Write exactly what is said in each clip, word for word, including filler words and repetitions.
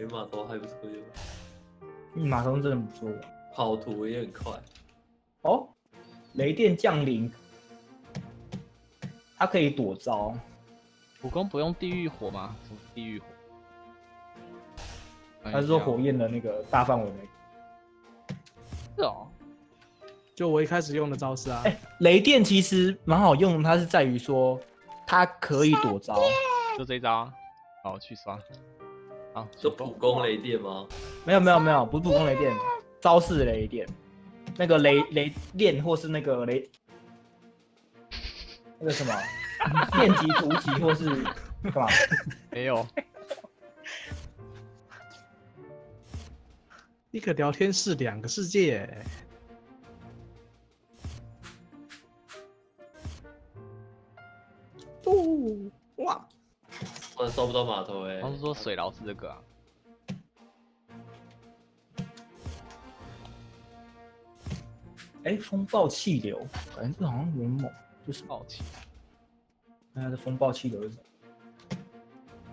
哎，马头还不错用。嗯，马头真的不错用，跑图也很快。哦，雷电降临，它可以躲招。武功不用地狱火吗？什么地狱火？他是说火焰的那个大范围内。是哦。 就我一开始用的招式啊，欸、雷电其实蛮好用，它是在于说它可以躲招，就这一招，好去刷，好，就普攻雷电吗？没有没有没有，不是普攻雷电，招式雷电，那个雷雷电或是那个雷，那个什么电击突袭或是干嘛？没有，一个聊天室两个世界。 哦，哇！我收不到码头哎、欸。他是说水牢是这个啊。哎、欸，风暴气流，感觉这好像有点猛，就是暴气。那它的风暴气流是什么？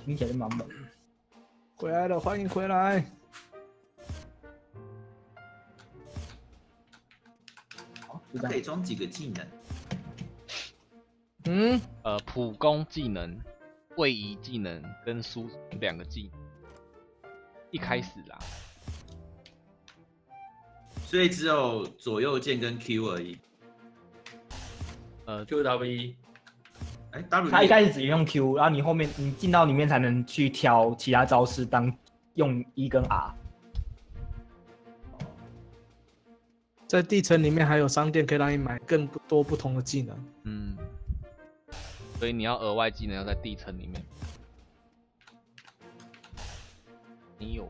听起来就蛮猛。回来了，欢迎回来。哦，可以装几个技能。 嗯，呃，普攻技能、位移技能跟输出两个技能，一开始啦，所以只有左右键跟 Q 而已。呃 ，Q W 一，哎 ，W 他一开始只用 Q， 然后你后面你进到里面才能去挑其他招式当用 E 跟 R。在地层里面还有商店可以让你买更多不同的技能。嗯。 所以你要额外技能要在地层里面。你有？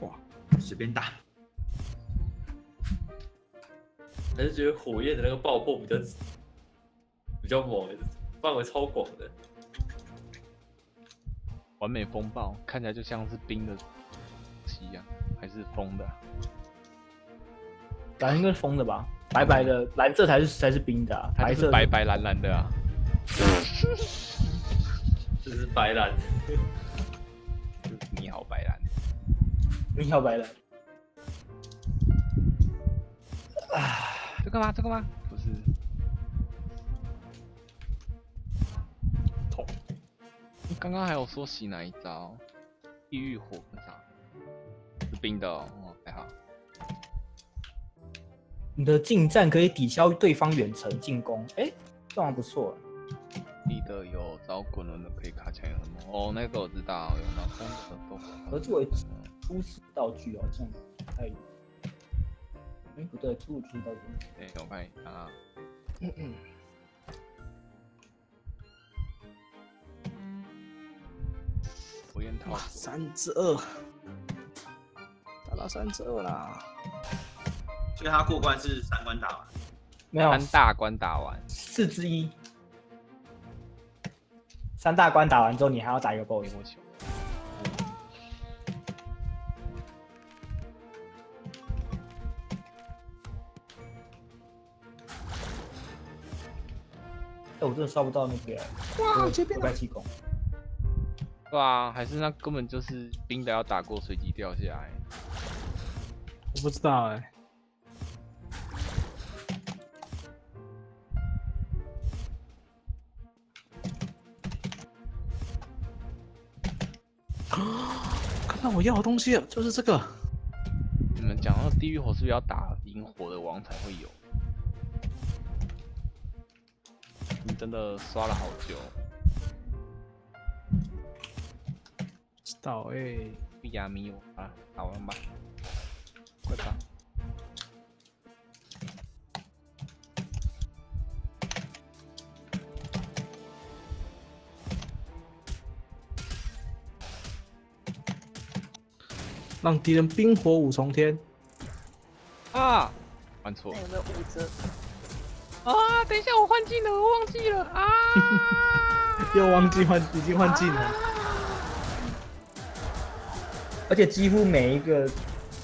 哇，随便打。还是觉得火焰的那个爆破比较比较猛，范围超广的。 完美风暴看起来就像是冰的西啊，还是风的、啊？感觉应该是风的吧，白白的，蓝色才是才是冰的、啊，白色白白蓝蓝的啊。这是白蓝，你好白蓝，你好白蓝。啊，这个吗？这个吗？不是。 刚刚还有说洗哪一招？地狱火跟啥？是冰的哦，哦还好。你的近战可以抵消对方远程进攻，哎、欸，这样不错。你的有招滚轮的可以卡墙有什么？哦，那个我知道，有拿风的都。可作为初始道具哦，这样太……哎、欸，不对，初始道具。对、欸，我看一下啊。嗯嗯 哇，三之二，打到三之二啦！所以他过关是三关打完，没有三大关打完，四之一。三大关打完之后，你还要打一个 boss。哎、欸，我真的刷不到那个，哇，这边快气功。 对啊，还是那根本就是冰的要打过随机掉下来。我不知道哎、欸。看到我要的东西了，就是这个。你们讲到地狱火是不是要打赢火的王才会有？你真的刷了好久。 到哎，不呀没有啊，打完吧，快打！让敌人冰火五重天啊！换错，有没有五折？啊！等一下，我换技能，我忘记了啊！又忘记换，已经换技能。啊 而且几乎每一个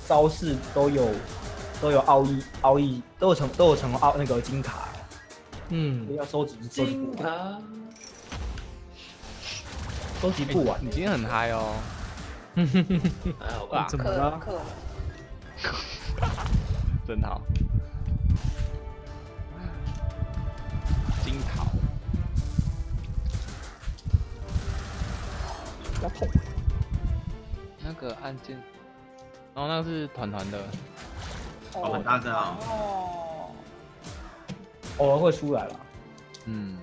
招式都有都有奥义，奥义都有成都有成奥那个金卡，嗯，要收集收集不完，收集不完。你今天很嗨哦，还好吧？怎么了？真好，金桃，要痛。那个按键，然后那个是团团的。 哦，很大声啊！哦，偶尔会出来了。嗯。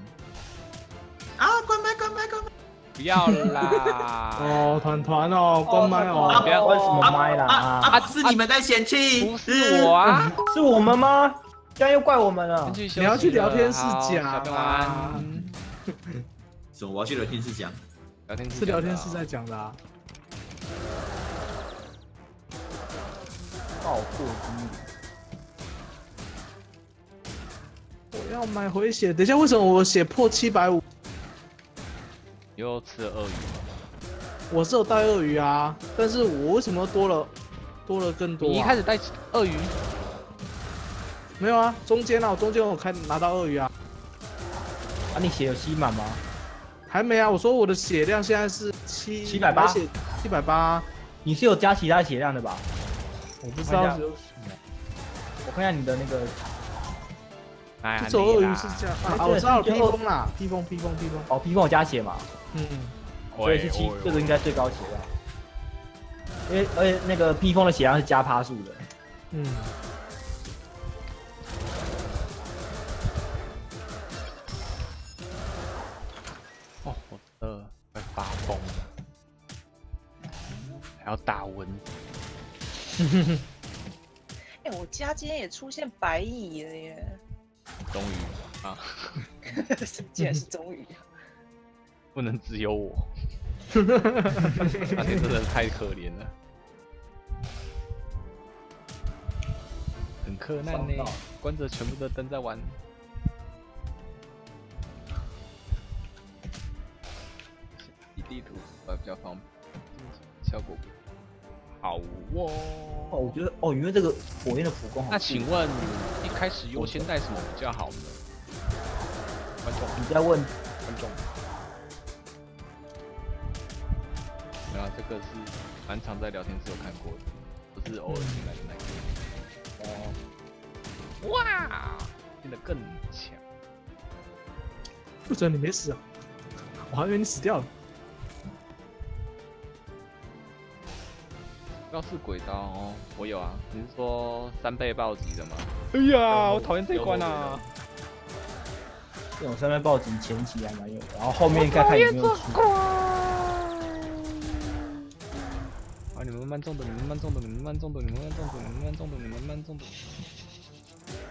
啊，关麦，关麦，关麦！不要啦！哦，团团哦，关麦哦！不要关什么麦啦！啊，是你们在嫌弃？不是我啊，是我们吗？现在又怪我们了。你要去聊天室讲啊！什么？我要去聊天室讲？聊天室是聊天室在讲的啊。 爆破机，我要买回血。等一下，为什么我血破七百五？又吃了鳄鱼。我是有带鳄鱼啊，但是我为什么多了多了更多、啊？你一开始带鳄鱼？没有啊，中间啊，我中间我开拿到鳄鱼啊。啊，你血有吸满吗？还没啊，我说我的血量现在是七七百八，七百八。你是有加其他血量的吧？ 我不知道，我看一下你的那个。哎呀，这鳄鱼是这样啊！我知道了，披风啦，披风，披风，披风。哦，披风我加血嘛。嗯。所以是七，这个应该最高血量。因为而且那个披风的血量是加趴数的。嗯。哦，我饿了，快发疯了，还要打蚊子。 哎、欸，我家今天也出现白蚁了耶！终于啊，竟然是终于，不能只有我，那天真的太可怜了，很困难呢。关着全部的灯在玩。地图呃比较方便，效果不错。 好哦，哦，我觉得哦，因为这个火焰的普攻。那请问一开始优先带什么比较好呢？观众，你在问观众？对啊，这个是蛮常在聊天室有看过的，不是偶尔进来的那个。哦，哇，变得更强。不准你没死啊！我还以为你死掉了。 高速轨道哦，我有啊。你是说三倍暴击的吗？哎呀，我讨厌这一关啊！这种三倍暴击前期还蛮有，然后后面看看有没有出。啊！你们慢慢中毒，你们慢慢中毒，你们慢慢中毒，你们慢慢中毒，你们慢慢中毒，你们慢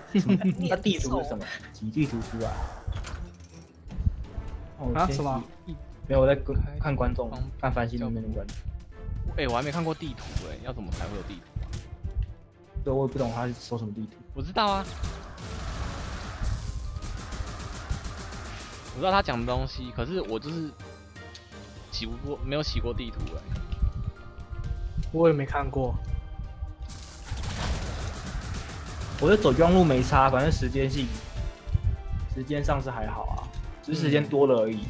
慢中毒。那地图是什么？几地图出来？啊？什么？没有，我在看观众，看繁星那边的观众。 哎、欸，我还没看过地图哎、欸，要怎么才会有地图啊？对，我也不懂他说什么地图。我知道啊，我知道他讲的东西，可是我就是洗不过，没有洗过地图哎、欸。我也没看过，我就走公路没差，反正时间性，时间上是还好啊，只是时间多了而已，嗯、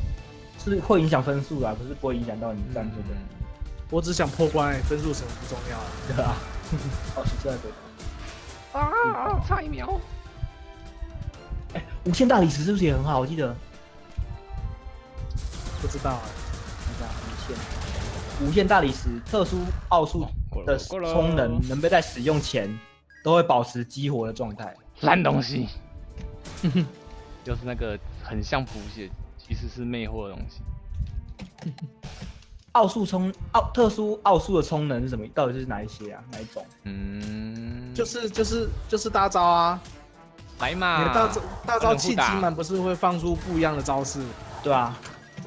是会影响分数啦，可是不会影响到你战斗的。嗯 我只想破关、欸，分数什么不重要、啊，对啊。哦，是这样的。啊，差一秒。哎、欸，无限大理石是不是也很好？我记得。不知道啊、欸，不知道无限。无限大理石特殊奥数的充能能被在使用前都会保持激活的状态。烂东西。就是那个很像补血，其实是魅惑的东西。奥数充奥特殊奥数的充能是什么？到底是哪一些啊？哪一种？嗯，就是就是就是大招啊，白马。你的大招大招气集满不是会放出不一样的招式？对啊，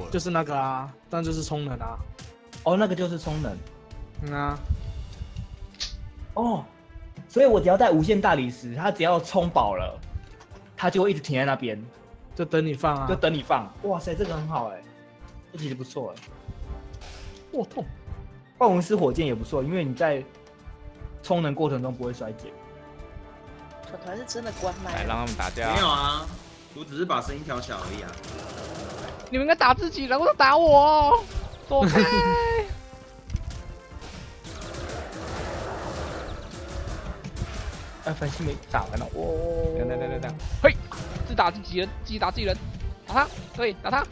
就是那个啊，但就是充能啊。哦，那个就是充能。嗯啊。哦，所以我只要带无限大理石，它只要充饱了，它就会一直停在那边，就等你放啊，就等你放。哇塞，这个很好哎、欸，这其实不错哎、欸。 我、哦、痛，暴龙式火箭也不错，因为你在充能过程中不会衰减。团团是真的关麦，让他们打架。没有啊，我只是把声音调小而已啊。你们应该打自己，然后再打我，走开。哎，反正没打完了。哦，等等等等等，嘿，自打自己人，自己打自己人，打他，对，打他。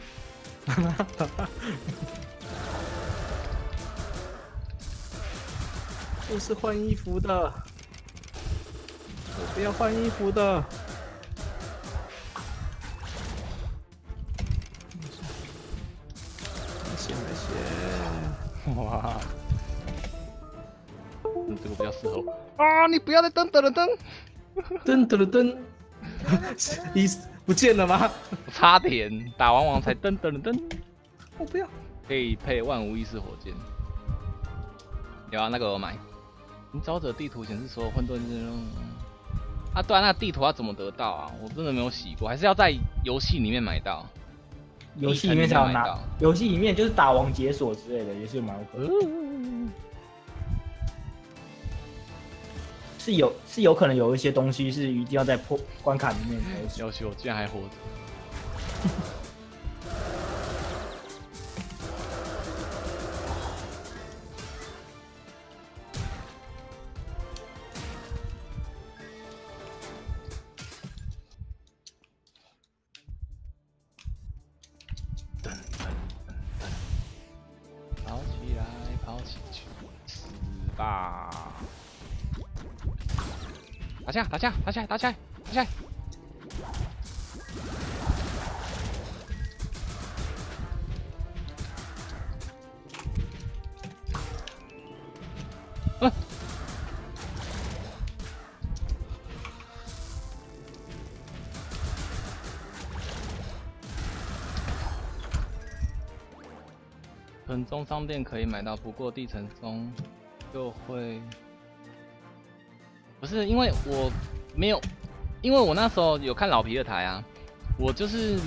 我是换衣服的，我不要换衣服的。写没写？哇！嗯，这个比较适合我。啊！你不要再噔噔了噔，噔噔了噔，你不见了吗？我差点打完王才噔噔了噔。我不要。可以配万无一失火箭。有啊，那个我买。你找者地图显示所有混沌之中。啊，对啊，那地图要怎么得到啊？我真的没有洗过，还是要在游戏里面买到。游戏里面才有拿，游戏里面就是打王解锁之类的，也是蛮有可能。是有是有可能有一些东西是一定要在破关卡里面才有。要求我竟然还活着。打架！打架！打架！打架！嗯，城中商店可以买到，不过地城中就会。不是因为我没有，因为我那时候有看老皮的台啊，我就是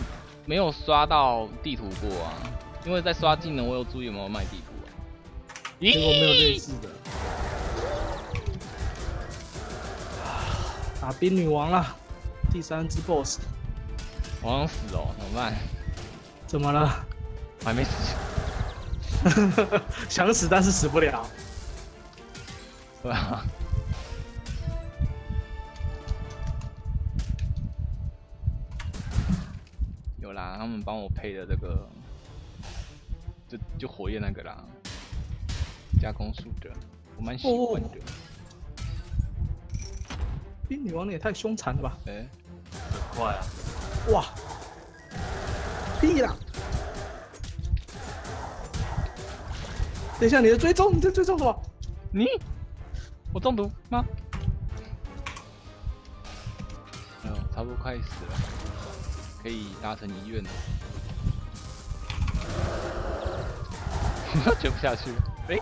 没有刷到地图过啊，因为在刷技能，我有注意有没有卖地图啊，结果没有类似的。打冰女王啦，第三只 boss。我想死哦，怎么办？怎么了？我还没死。想死但是死不了。对啊。他们帮我配的这个，就就火焰那个啦，加工术者，我蛮喜欢的。冰女王你也太凶残了吧！哎、欸，很快啊！哇，屁啦！等一下，你在追踪，你在追踪什么？你？我中毒吗？哎呦，差不多快死了。可以达成遗愿的，卷不下去。哎、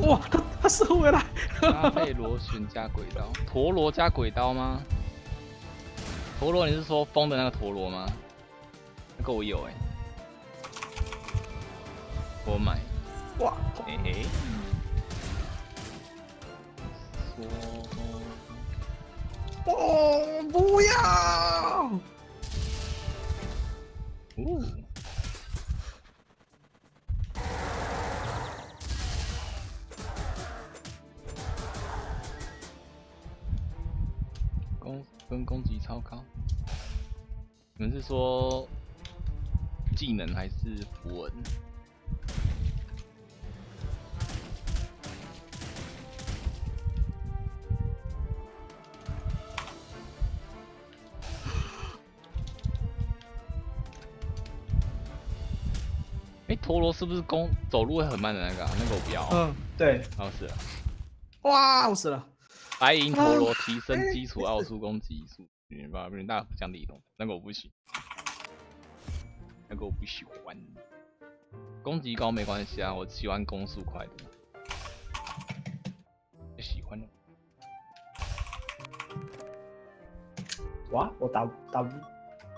欸，哇，他他射回来！搭配螺旋加轨道，陀螺加轨道吗？陀螺，你是说风的那个陀螺吗？那个我有哎、欸，我买。哇！哎、欸、哎、欸。说。哦，不要！哦，攻跟攻击超高。你们是说技能还是符文？陀螺是不是攻走路会很慢的那个、啊？那个我不要、啊。嗯，对。然后死了。哇，我死了。白银陀螺提升基础奥数攻击数，明白吗？那不讲理懂，那个我不行，那个我不喜欢。攻击高没关系啊，我喜欢攻速快的。喜欢的。哇，我打打不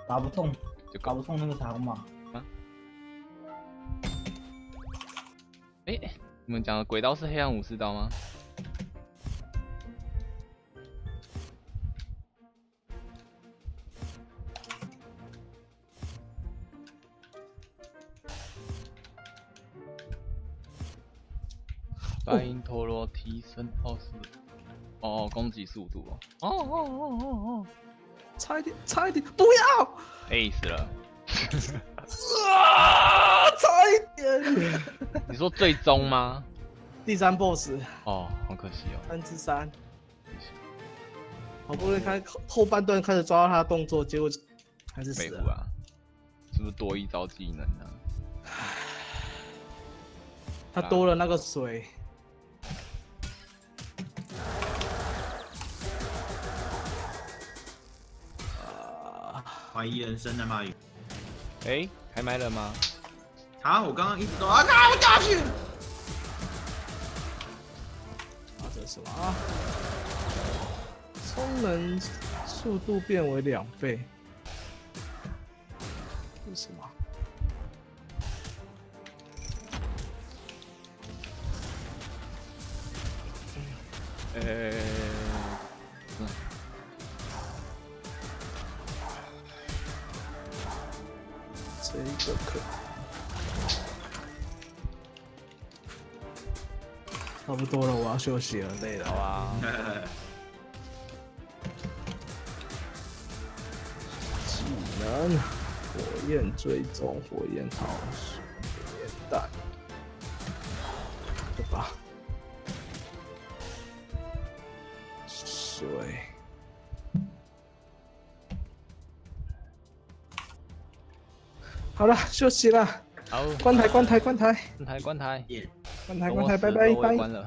打不动，就搞不动那个啥嘛。哎、欸，你们讲的鬼刀是黑暗武士刀吗？反应陀螺提升二十，哦，攻击速度哦，哦哦哦哦哦，差一点，差一点，不要 ，ace 了，啊，差一点，你说最终吗？第三 boss， 哦，好可惜哦，三之三，好不容易开后半段开始抓到他的动作，结果还是死了，啊、是不是多一招技能呢、啊？ 他多了那个水，啊！怀疑人生的蚂蚁，哎，还埋了吗？啊！我刚刚一直都啊！我掉下去！啊，这是什么啊？充能速度变为两倍，这是什么？ 呃、欸，嗯，这一个可差不多了，我要休息了，累了啊。技能：火焰追踪、火焰桃、火焰弹，对吧？ 对，好了，休息了。好，关台，关台，关台，关台，关台，关台，关台，拜拜，拜。关了。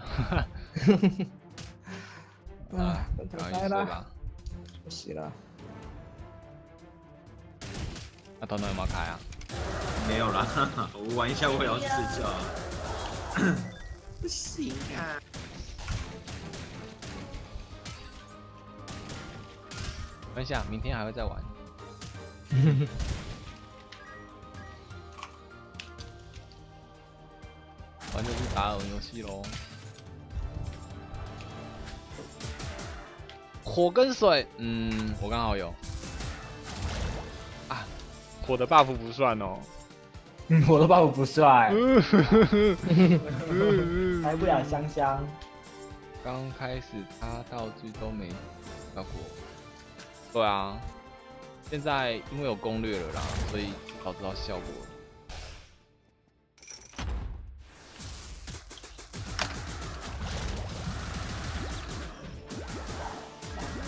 啊，关台拜啦，休息了。那头脑有没有开啊？没有啦，我玩一下，我也要睡觉。不行啊。 等一下，明天还会再玩。玩就是打耳游戏喽。火跟水，嗯，我刚好有。啊，火的 buff 不算哦。嗯，火的 buff 不算。来不了香香。刚开始他道具都没效果。 对啊，现在因为有攻略了啦，所以至少知道效果了。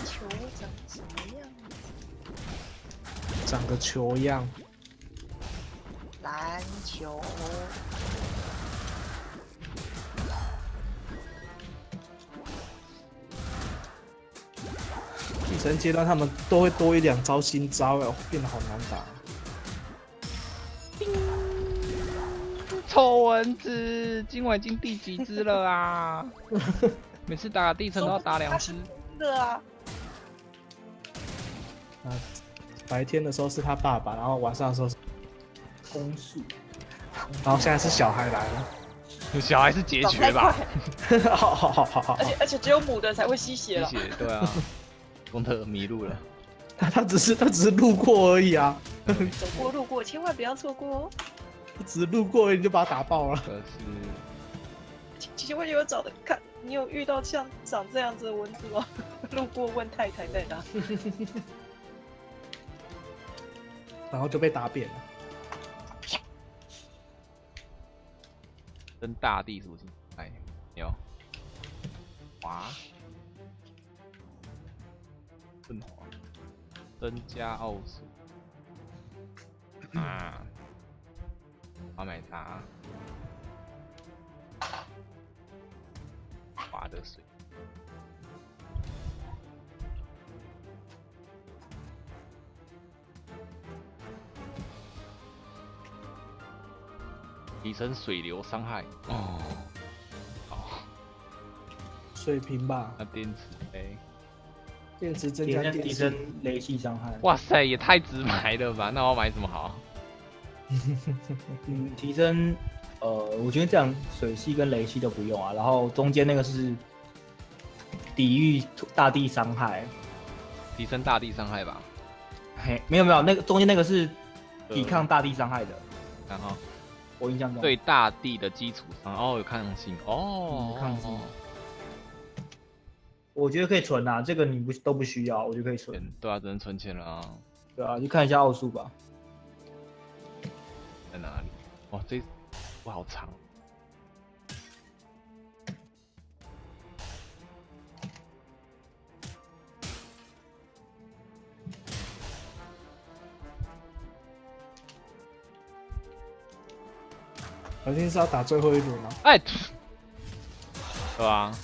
球长什么样子？长个球样。篮球。女神阶段他们都会多一两招新招，哎，变得好难打。臭蚊子，今晚已经第几只了啊？每次打地层都要打两只。的啊。啊，白天的时候是他爸爸，然后晚上的时候是公树，然后现在是小孩来了。 小孩是解决吧，好好好好好，而且而且只有母的才会吸血了。吸血，对啊，公特迷路了，他他只是他只是路过而已啊，走过路过千万不要错过哦。他只是路过而已你就把他打爆了。可是，其实我有找的看，你有遇到像长这样子的蚊子吗？路过问太太在哪，然后就被打扁了。 跟大地属性，哎，有，滑，更滑，增加奥数，啊，我买它，滑的水，提升水流伤害。哦，哦，水平吧。那电池哎，电池增加提升雷系伤害。哇塞，也太直白了吧？那我要买什么好？嗯，提升，呃，我觉得这样水系跟雷系都不用啊。然后中间那个是抵御大地伤害，提升大地伤害吧？嘿，没有没有，那个中间那个是抵抗大地伤害的。然后。我印象中对大地的基础上，哦，有抗性，哦，嗯、抗性。我觉得可以存啊，这个你不都不需要，我就可以存。对啊，只能存钱了啊。对啊，去看一下奥数吧。在哪里？哇，这哇好长。 肯定是要打最后一轮了、啊。哎、欸，对啊。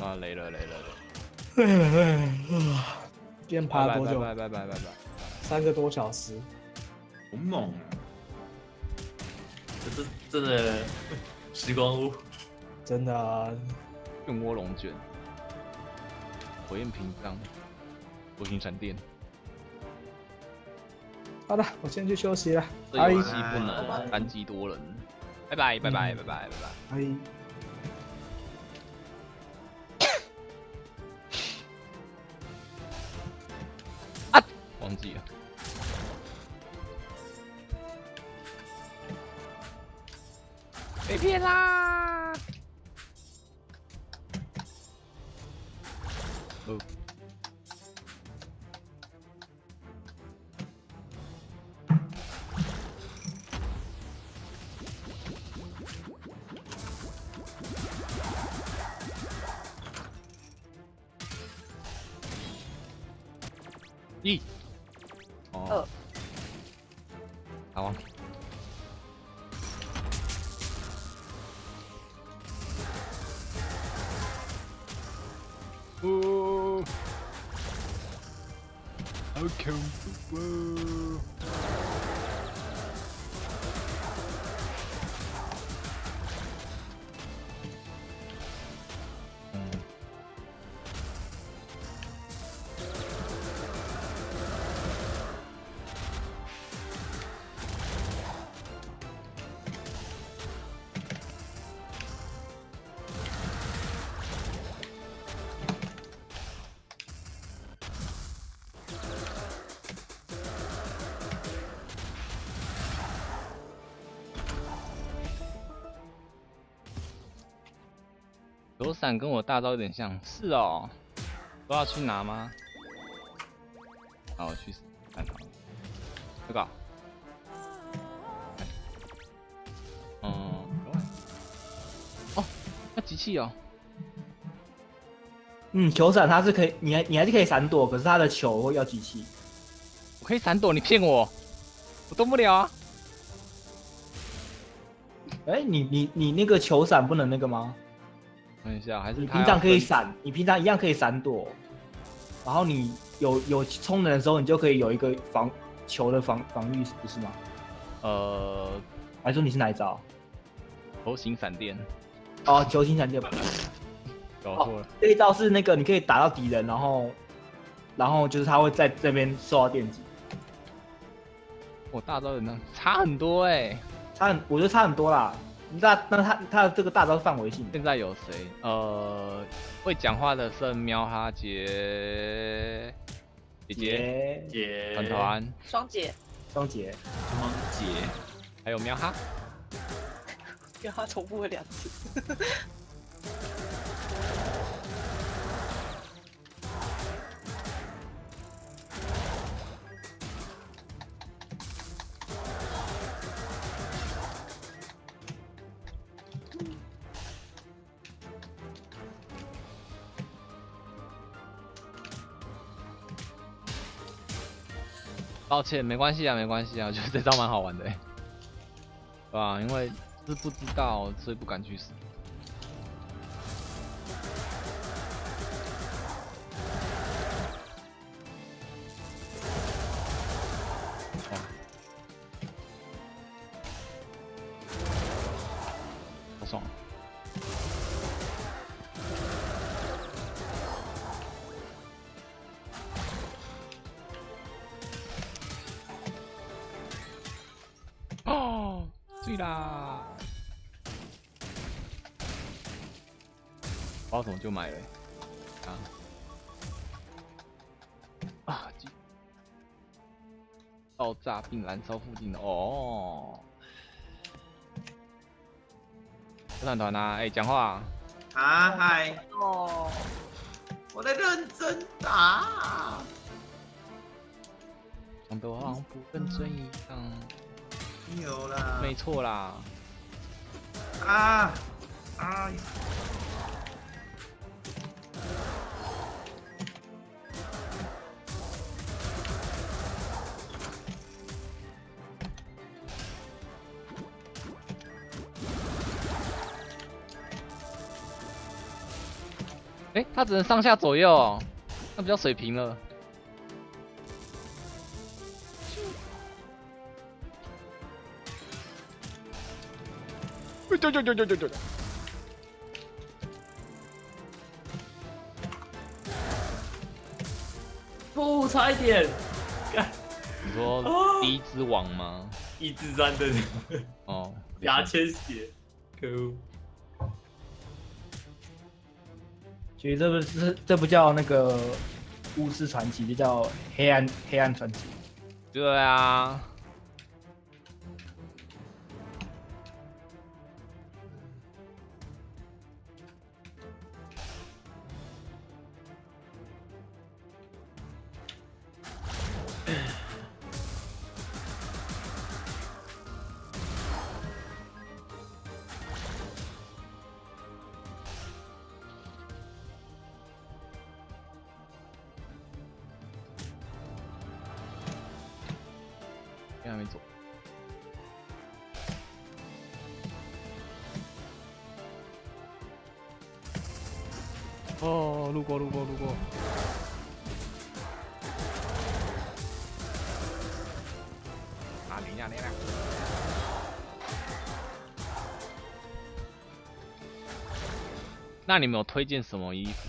啊，累了累了累了。哎哎啊！今天爬了多久？拜拜拜拜拜拜。三个多小时。好猛啊！这这真的时光屋，真的、啊。漩涡龙卷，火焰屏障，火星闪电。 好的，我先去休息了。这游戏不能单机多人，拜拜拜拜拜拜拜拜。啊！忘记了。被骗啦！哦。 一，哦，打完。哦，好恐怖！嗯。 躲闪跟我大招有点像，是哦。我要去拿吗？好，我去看看。这个、啊。嗯。哦，要集气哦。嗯，球闪它是可以，你还你还是可以闪躲，可是它的球要集气。我可以闪躲，你骗我，我动不了啊。哎、欸，你你你那个球闪不能那个吗？ 等一下，还是你平常可以闪，你平常一样可以闪躲，然后你有有冲人的时候，你就可以有一个防球的防防御，不是吗？呃，还说你是哪一招？球形闪电。哦，球形闪电。搞错了、哦。这一招是那个，你可以打到敌人，然后，然后就是他会在这边受到电击。我、哦、大招有那差很多哎、欸，差很，我觉得差很多啦。 那那他他的这个大招范围性，现在有谁？呃，会讲话的圣喵哈杰姐姐姐团团双姐双姐双姐，还有喵哈，喵哈重复了两次。抱歉，没关系啊，没关系啊，我觉得这招蛮好玩的、欸，对吧？因为是不知道，所以不敢去死。哇！好爽！对啦，包什么就买了、欸，啊啊！爆炸并燃烧附近的哦。团团啊，哎、欸，讲话啊！啊嗨！哦，我在认真打。讲得我好像不认真一样。没有啦。没错啦。啊啊！ 哎、欸，他只能上下左右、哦，那比较水平了。对对对对对对。不，差一点。你说第一只网吗？一只三的。哦。牙签血，可恶。 其实这不是这不叫那个巫师传奇，这叫黑暗黑暗传奇。对啊。还没走。哦，路过，路过，路过。啊，零呀，零呀！那你们有推荐什么衣服？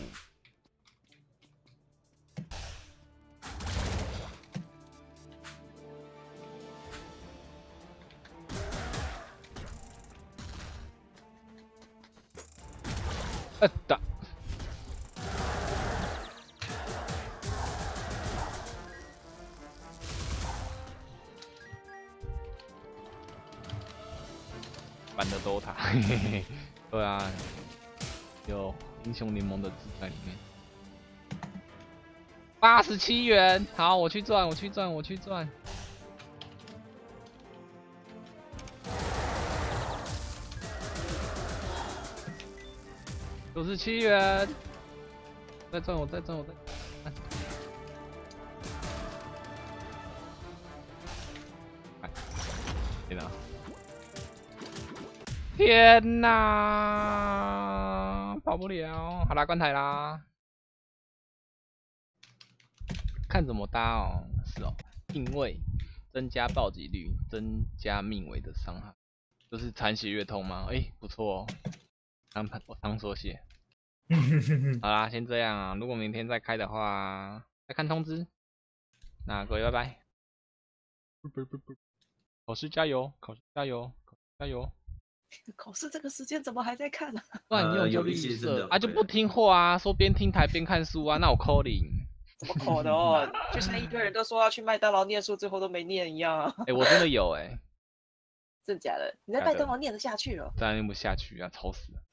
呃打，版的 D O T A， 嘿嘿嘿，对啊，有英雄联盟的字在里面。八十七元，好，我去赚，我去赚，我去赚。 九十七元，再赚我，再赚我，再看，哎，天哪！天哪！跑不了，好啦，关台啦。看怎么搭哦，是哦，定位增加暴击率，增加命尾的伤害，就是残血越痛吗？哎、欸，不错哦。 当我当缩写，好啦，先这样啊。如果明天再开的话，再看通知。那各位拜拜。不不不不，考试加油，考试加油，考试加油。考试这个时间怎么还在看呢、啊？不然你有忧郁症啊，就不听话啊，说边听台边看书啊，那我扣零。怎么扣的哦？就像一堆人都说要去麦当劳念书，最后都没念一样啊。哎、欸，我真的有哎、欸。真的假的？你在麦当劳念得下去哦？当然念不下去啊，吵死了。